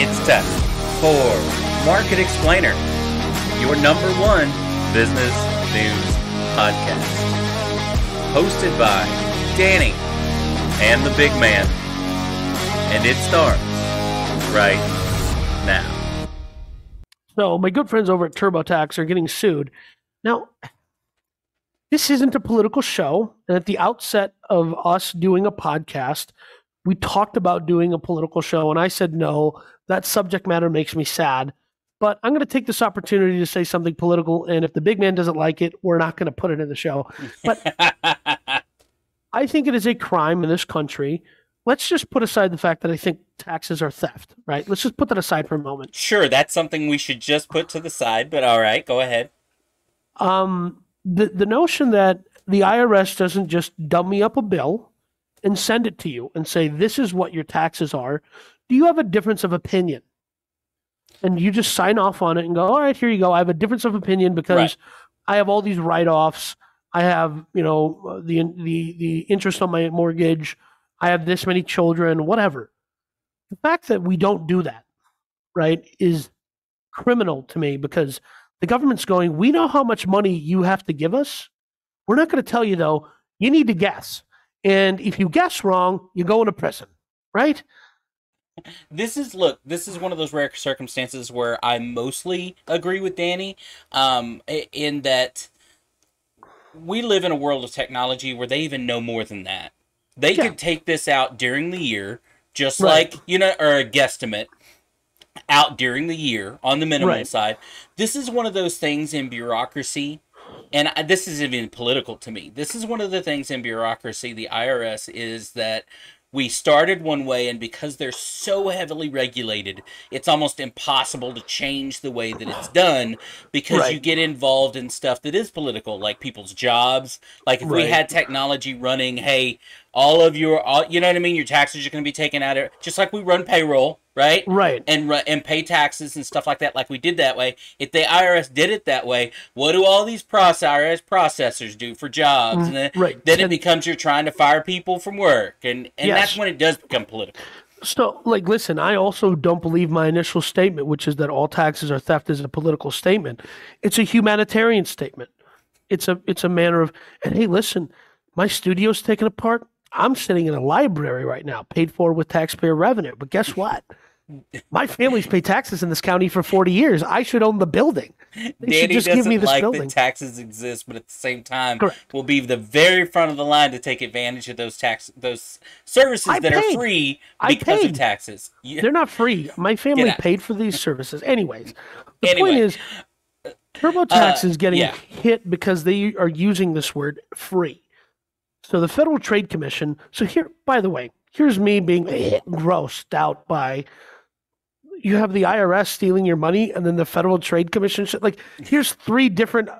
It's time for Market Explainer, your number one business news podcast. Hosted by Danny and the big man. And it starts right now. So my good friends over at TurboTax are getting sued. Now, this isn't a political show. And at the outset of us doing a podcast, we talked about doing a political show, and I said no. That subject matter makes me sad. But I'm going to take this opportunity to say something political, and if the big man doesn't like it, we're not going to put it in the show. But I think it is a crime in this country. Let's just put aside the fact that I think taxes are theft, right? Let's just put that aside for a moment. Sure, that's something we should just put to the side, but all right, go ahead. The notion that the IRS doesn't just dummy up a bill and send it to you and say, this is what your taxes are. Do you have a difference of opinion? And you just sign off on it and go, all right, here you go. I have a difference of opinion because right. I have all these write-offs. I have, you know, the interest on my mortgage. I have this many children, whatever. The fact that we don't do that, right, is criminal to me because the government's going, we know how much money you have to give us. We're not going to tell you, though. You need to guess. And if you guess wrong, you go into prison, right? This is one of those rare circumstances where I mostly agree with Danny in that we live in a world of technology where they even know more than that. They yeah. could take this out during the year, just right. like, you know, or a guesstimate out during the year on the minimum right. side. This is one of those things in bureaucracy, and this isn't even political to me. This is one of the things in bureaucracy, the IRS, is that we started one way, and because they're so heavily regulated, it's almost impossible to change the way that it's done because right. you get involved in stuff that is political, like people's jobs. Like if right. we had technology running, hey, all of your, all, you know what I mean? Your taxes are going to be taken out of, just like we run payroll, right? Right. And pay taxes and stuff like that, like we did that way. If the IRS did it that way, what do all these IRS processors do for jobs? And then, right. then it becomes you're trying to fire people from work. And yes. that's when it does become political. So, like, listen, I also don't believe my initial statement, which is that all taxes are theft, is a political statement. It's a humanitarian statement. It's a manner of, and hey, listen, my studio's taken apart. I'm sitting in a library right now, paid for with taxpayer revenue. But guess what? My family's paid taxes in this county for 40 years. I should own the building. They Danny just doesn't give me this like building. That taxes exist, but at the same time, correct. Will be the very front of the line to take advantage of those services I that paid. Are free because of taxes. Yeah. They're not free. My family paid for these services. Anyways, the point is TurboTax is getting hit because they are using this word free. So the Federal Trade Commission, so here, by the way, here's me being grossed out by, you have the IRS stealing your money and then the Federal Trade Commission, like here's three different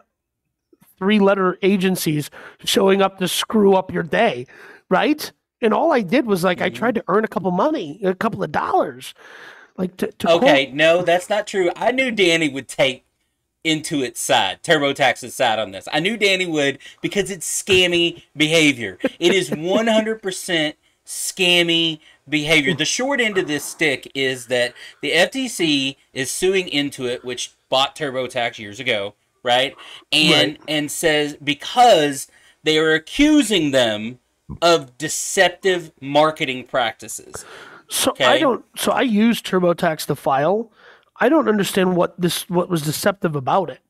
three-letter agencies showing up to screw up your day, right? And all I did was like, I tried to earn a couple of dollars. Like no, that's not true. I knew Danny would take Intuit's side, TurboTax's side on this. I knew Danny would because it's scammy behavior. It is 100% scammy behavior. The short end of this stick is that the FTC is suing Intuit, which bought TurboTax years ago, right? And says because they are accusing them of deceptive marketing practices. So okay? I use TurboTax to file. I don't understand what was deceptive about it.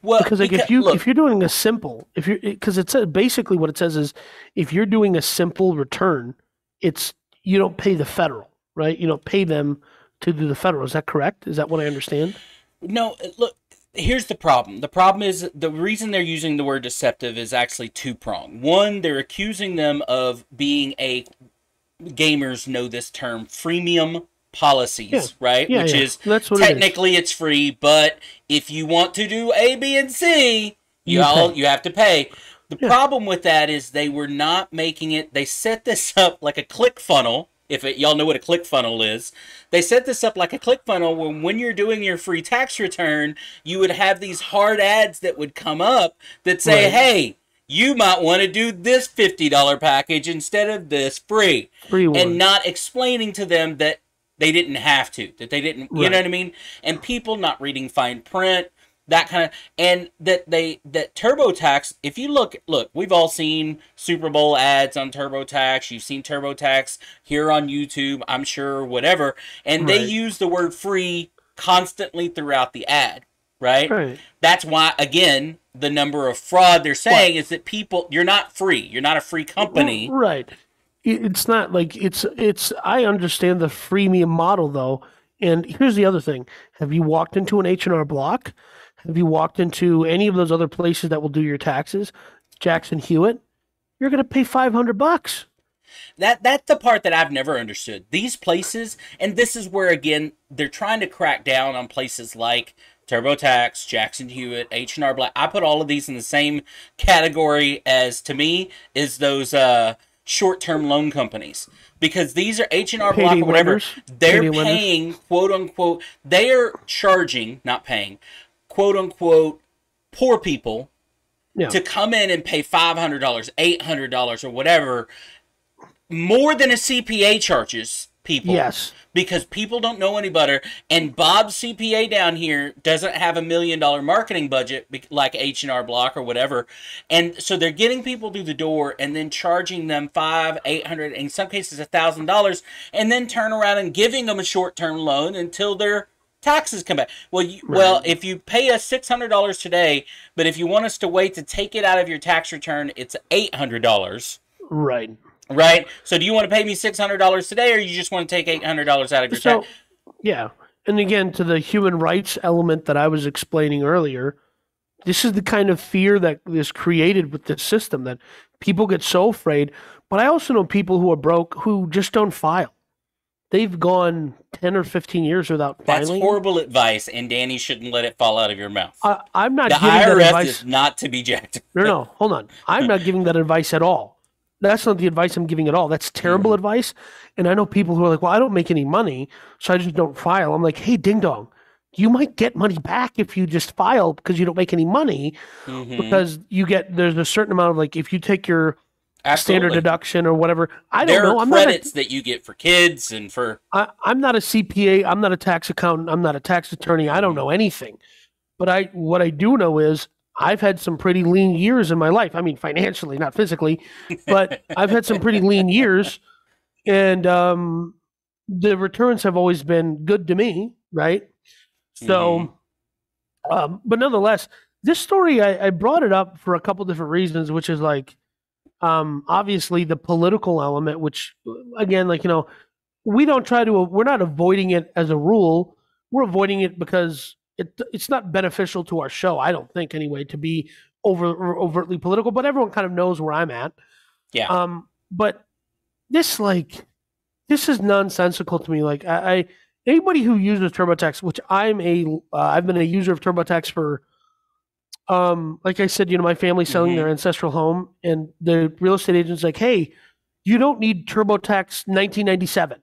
Well, because like if you're doing a simple, if you're because it says basically what it says is if you're doing a simple return, it's you don't pay the federal, right? You don't pay them to do the federal. Is that correct? Is that what I understand? No, look, here's the problem. The problem is the reason they're using the word deceptive is actually two-pronged. One, they're accusing them of being a gamers know this term freemium policies, yeah. right? Yeah, which yeah. is technically it's free, but if you want to do A, B, and C, you have to pay. The yeah. problem with that is they were not making it. They set this up like a click funnel. If y'all know what a click funnel is, they set this up like a click funnel. When you're doing your free tax return, you would have these hard ads that would come up that say, right. "Hey, you might want to do this $50 package instead of this free," and not explaining to them that they didn't have to, that they didn't, you know what I mean? And people not reading fine print, that kind of, and that they, that TurboTax, if you look, we've all seen Super Bowl ads on TurboTax. You've seen TurboTax here on YouTube, I'm sure, whatever. And they use the word free constantly throughout the ad, right? That's why, again, the number of fraud they're saying is that people, you're not free. You're not a free company. Right. It's not like it's I understand the freemium model though. And here's the other thing. Have you walked into an H&R Block? Have you walked into any of those other places that will do your taxes? Jackson Hewitt, you're going to pay $500. That's the part that I've never understood. These places, and this is where again they're trying to crack down on places like TurboTax, Jackson Hewitt, H&R Block. I put all of these in the same category as, to me, is those short-term loan companies, because these are H&R Block or whatever. They're paying, quote-unquote, they are charging, not paying, quote-unquote, poor people to come in and pay $500, $800 or whatever, more than a CPA charges people. Yes. Because people don't know any better, and Bob's CPA down here doesn't have $1 million marketing budget like H&R Block or whatever, and so they're getting people through the door and then charging them $500, $800, in some cases $1,000, and then turn around and giving them a short-term loan until their taxes come back. Well, well, if you pay us $600 today, but if you want us to wait to take it out of your tax return, it's $800. Right. Right? So do you want to pay me $600 today, or you just want to take $800 out of your tax? Yeah. And again, to the human rights element that I was explaining earlier, this is the kind of fear that is created with this system, that people get so afraid. But I also know people who are broke who just don't file. They've gone 10 or 15 years without filing. That's horrible advice, and Danny shouldn't let it fall out of your mouth. I'm not giving that advice. The IRS is not to be jacked. No, hold on. I'm not giving that advice at all. That's not the advice I'm giving at all. That's terrible advice. And I know people who are like, well, I don't make any money, so I just don't file. I'm like, hey, ding dong, you might get money back if you just file, because you don't make any money, because you get, there's a certain amount of, like, if you take your standard deduction or whatever, I don't know. There are credits that you get for kids and for. I'm not a CPA. I'm not a tax accountant. I'm not a tax attorney. I don't know anything. But what I do know is, I've had some pretty lean years in my life. I mean, financially, not physically, but I've had some pretty lean years, and the returns have always been good to me, right? So, but nonetheless, this story, I brought it up for a couple different reasons, which is like, obviously the political element, which again, like, you know, we don't try to, we're not avoiding it as a rule. We're avoiding it because it's not beneficial to our show, I don't think, anyway, to be overtly political, but everyone kind of knows where I'm at. Yeah. But this, like, this is nonsensical to me. Like, I anybody who uses TurboTax, which I'm I've been a user of TurboTax for, like I said, you know, my family selling their ancestral home, and the real estate agent's like, hey, you don't need TurboTax 1997.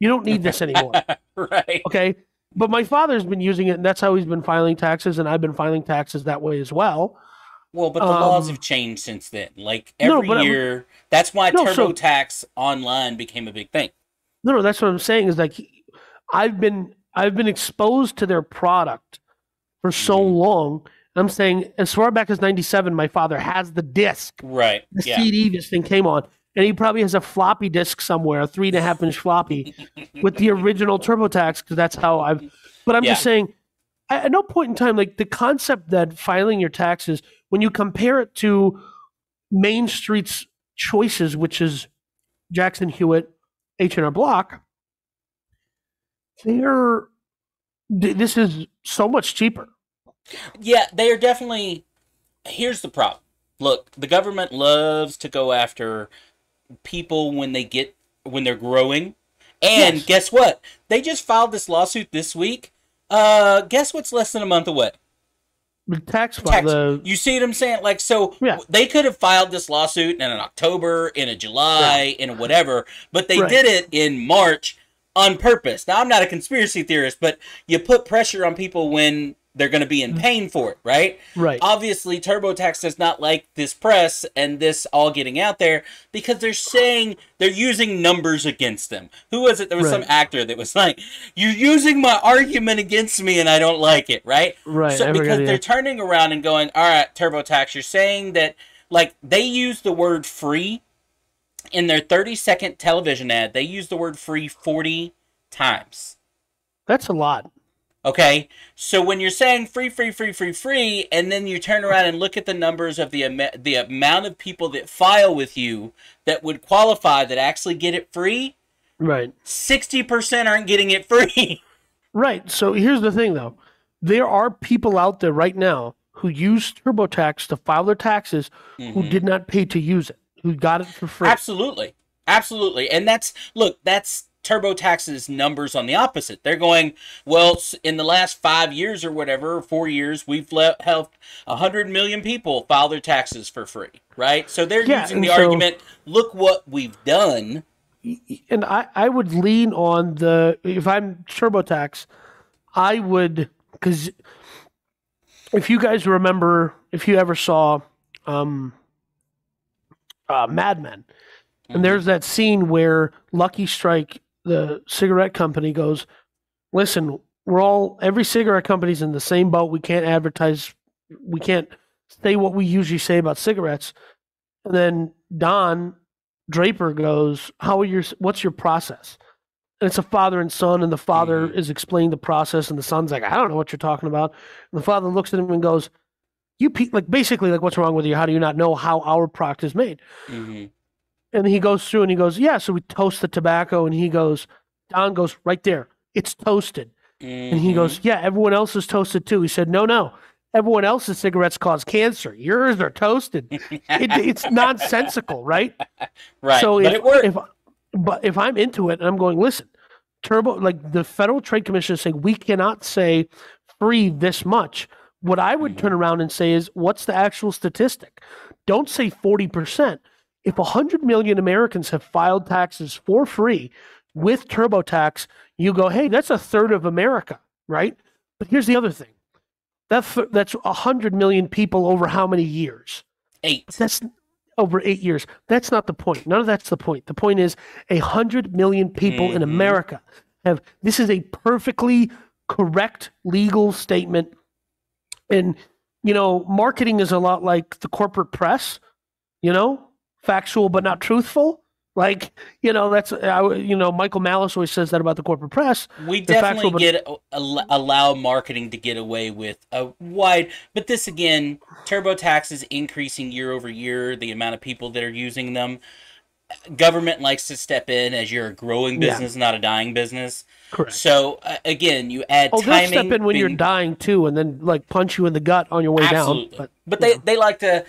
You don't need this anymore. Right. Okay. But my father's been using it, and that's how he's been filing taxes, and I've been filing taxes that way as well. Well, but the laws have changed since then. Like, every year, that's why TurboTax online became a big thing. No, that's what I'm saying, is like, I've been exposed to their product for so long. I'm saying, as far back as 97, my father has the disc. Right. The CD this thing came on. And he probably has a floppy disk somewhere, a 3.5-inch floppy, with the original TurboTax, because that's how I've. But I'm just saying, at no point in time, like, the concept that filing your taxes, when you compare it to Main Street's choices, which is Jackson Hewitt, H&R Block, this is so much cheaper. Yeah, they are definitely. Here's the problem. Look, the government loves to go after people when they're growing, and guess what, they just filed this lawsuit this week. Guess what's less than a month away? The tax. You see what I'm saying? Like, so they could have filed this lawsuit in an October, in a July, in a whatever, but they did it in March on purpose. Now, I'm not a conspiracy theorist, but you put pressure on people when they're going to be in pain for it, right? Right. Obviously, TurboTax does not like this press and this all getting out there because they're saying they're using numbers against them. Who was it? There was some actor that was like, you're using my argument against me and I don't like it, right? Right. So because they're turning around and going, all right, TurboTax, you're saying that, like, they use the word free in their 30-second television ad. They use the word free 40 times. That's a lot. Okay, so when you're saying free, free, free, free, free, and then you turn around and look at the numbers of the amount of people that file with you that would qualify that actually get it free, right? 60% aren't getting it free. Right, so here's the thing, though. There are people out there right now who use TurboTax to file their taxes who did not pay to use it, who got it for free. Absolutely, absolutely. And that's, look, that's TurboTax's numbers on the opposite. They're going, well, in the last 5 years or whatever, 4 years, we've helped 100 million people file their taxes for free, right? So they're using the argument, look what we've done. And I would lean on the, if I'm TurboTax, I would, because if you guys remember, if you ever saw Mad Men, and there's that scene where Lucky Strike, the cigarette company, goes, listen, every cigarette company's in the same boat. We can't advertise. We can't say what we usually say about cigarettes. And then Don Draper goes, what's your process? And it's a father and son, and the father is explaining the process, and the son's like, I don't know what you're talking about. And the father looks at him and goes, basically, what's wrong with you? How do you not know how our product is made? And he goes through and he goes, yeah, so we toast the tobacco. And he goes, Don goes, right there, it's toasted. And he goes, yeah, everyone else is toasted too. He said, no, everyone else's cigarettes cause cancer. Yours are toasted. It's nonsensical, right? Right, so but it worked. But if I'm into it and I'm going, listen, the Federal Trade Commission is saying we cannot say free this much. What I would turn around and say is, what's the actual statistic? Don't say 40%. If 100 million Americans have filed taxes for free with TurboTax, you go, hey, that's a third of America, right? But here's the other thing. That's 100 million people over how many years? 8. That's over 8 years. That's not the point. None of that's the point. The point is 100 million people in America have – this is a perfectly correct legal statement. And, you know, marketing is a lot like the corporate press, you know? Factual but not truthful, like, you know, that's Michael Malice always says that about the corporate press. We definitely allow marketing to get away with a wide, but this again, TurboTax is increasing year over year the amount of people that are using them. Government likes to step in as you're a growing business, not a dying business. Correct. So again, you add timing. They'll step in when you're dying too, and then like punch you in the gut on your way down. But they like to.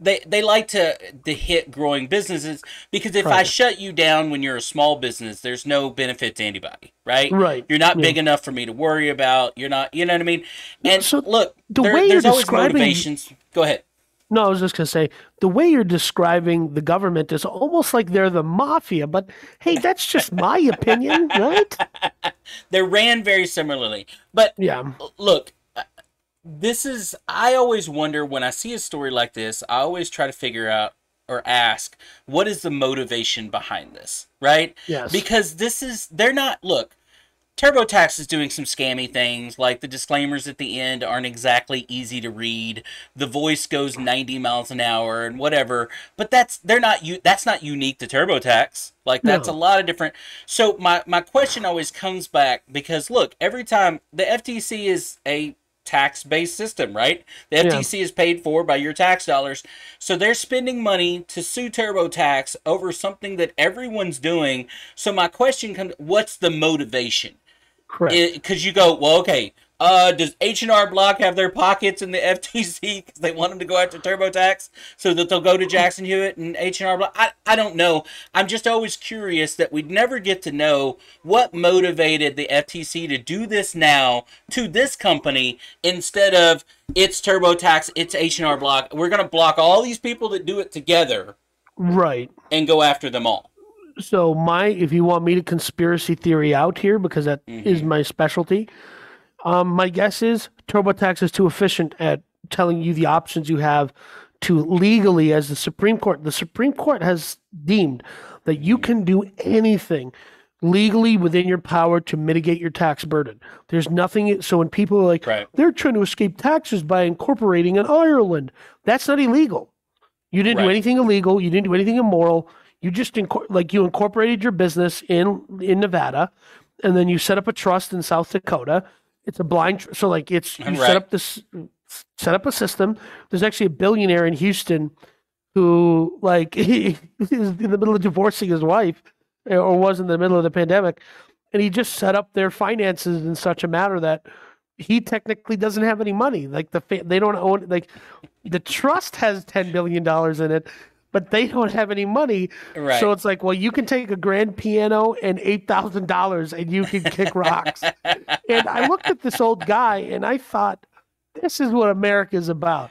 They like to hit growing businesses because if I shut you down when you're a small business, there's no benefit to anybody, right? Right. You're not big enough for me to worry about. You're not, you know what I mean? And so look, there's always motivations. Go ahead. No, I was just going to say, the way you're describing the government is almost like they're the mafia, but hey, that's just my opinion, right? They're ran very similarly. But look, I always wonder when I see a story like this, I always try to figure out or ask, what is the motivation behind this, right? Yes. Because TurboTax is doing some scammy things, like the disclaimers at the end aren't exactly easy to read. The voice goes 90 miles an hour and whatever, but that's not unique to TurboTax. Like that's a lot of different. So my question always comes back because look, every time the FTC is a tax-based system, right? The FTC is paid for by your tax dollars. So they're spending money to sue TurboTax over something that everyone's doing. So my question comes, what's the motivation? Correct. Because you go, well, okay, does H&R Block have their pockets in the FTC because they want them to go after TurboTax so that they'll go to Jackson Hewitt and H&R Block? I don't know. I'm just always curious that we'd never get to know what motivated the FTC to do this now to this company instead of it's TurboTax, it's H&R Block. We're going to block all these people that do it together, right, and go after them all. So if you want me to conspiracy theory out here, because that is my specialty, My guess is TurboTax is too efficient at telling you the options you have to legally, as the Supreme Court has deemed that you can do anything legally within your power to mitigate your tax burden. There's nothing. So when people are like, right, they're trying to escape taxes by incorporating in Ireland, that's not illegal. You didn't do anything illegal. You didn't do anything immoral. You just you incorporated your business in Nevada, and then you set up a trust in South Dakota. It's a blind set up a system. There's actually a billionaire in Houston who he is in the middle of divorcing his wife, or was in the middle of the pandemic, and he just set up their finances in such a manner that he technically doesn't have any money. They don't own, the trust has $10 billion in it, but they don't have any money. Right. So it's you can take a grand piano and $8,000 and you can kick rocks. And I looked at this old guy and I thought, this is what America is about.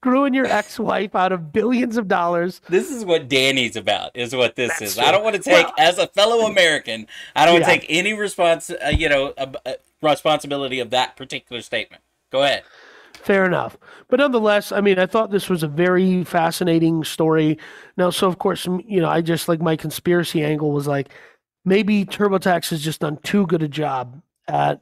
Screwing your ex-wife out of billions of dollars. This is what Danny's about, is what this That's is. True. I don't want to take, as a fellow American, I don't want to take any responsibility of that particular statement. Go ahead. Fair enough. But nonetheless, I mean, I thought this was a very fascinating story. Now, so of course, I just my conspiracy angle was maybe TurboTax has just done too good a job at.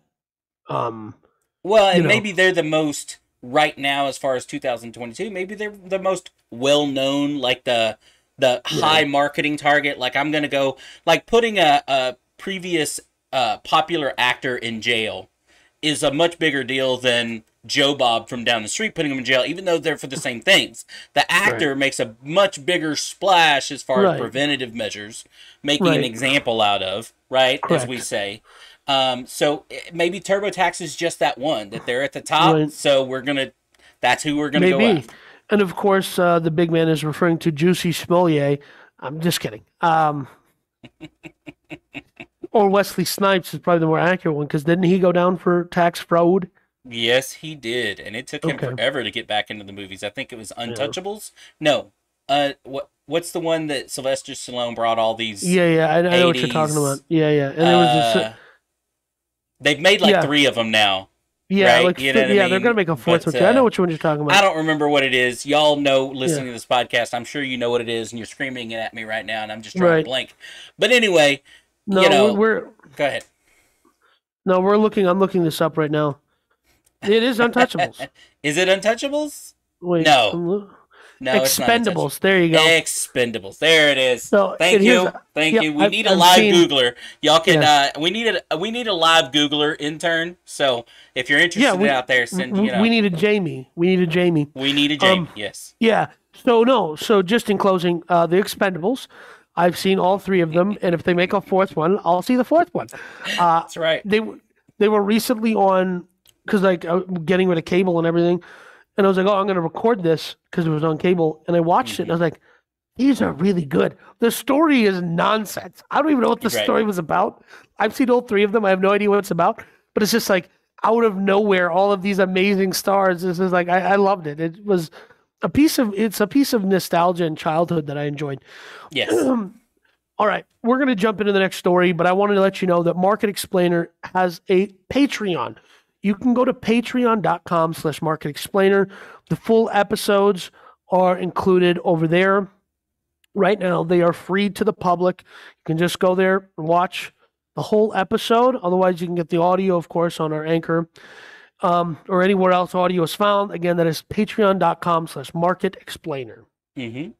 Maybe they're the most right now, as far as 2022, maybe they're the most well-known, the high marketing target. I'm going to go, putting a previous popular actor in jail is a much bigger deal than Joe Bob from down the street putting him in jail, even though they're for the same things. The actor makes a much bigger splash as far as preventative measures, making an example out of, Correct. As we say. So maybe TurboTax is just that one, that they're at the top. So that's who we're going to go after. And of course, the big man is referring to Juicy Smollett. I'm just kidding. Or Wesley Snipes is probably the more accurate one, because didn't he go down for tax fraud? Yes, he did. And it took him forever to get back into the movies. I think it was Untouchables. No. What's the one that Sylvester Stallone brought all these? Yeah. I know what you're talking about. Yeah. And there was they've made three of them now. Yeah. Right? They're going to make a fourth. I know which one you're talking about. I don't remember what it is. Y'all know, listening to this podcast, I'm sure you know what it is, and you're screaming it at me right now, and I'm just trying to blank. But anyway, go ahead. No, I'm looking this up right now. It is Untouchables. Is it Untouchables? Wait, no, Expendables. There you go. Expendables. There it is. So, Thank you. We need a live Googler. Y'all can. Yes. We need a live Googler intern. So if you're interested out there, send. We need a Jamie. We need a Jamie. Yes. Yeah. So just in closing, the Expendables. I've seen all three of them, and if they make a fourth one, I'll see the fourth one. That's right. They were recently on, because getting rid of cable and everything. And I was like, oh, I'm going to record this because it was on cable. And I watched it, and I was like, these are really good. The story is nonsense. I don't even know what the story was about. I've seen all three of them. I have no idea what it's about. But it's just out of nowhere, all of these amazing stars. This is I loved it. It was a piece of nostalgia and childhood that I enjoyed. Yes. All right. We're going to jump into the next story, but I wanted to let you know that Market Explainer has a Patreon. You can go to patreon.com/Market Explainer. The full episodes are included over there. Right now, they are free to the public. You can just go there and watch the whole episode. Otherwise, you can get the audio, of course, on our Anchor or anywhere else audio is found. Again, that is patreon.com/Market Explainer. Mm-hmm.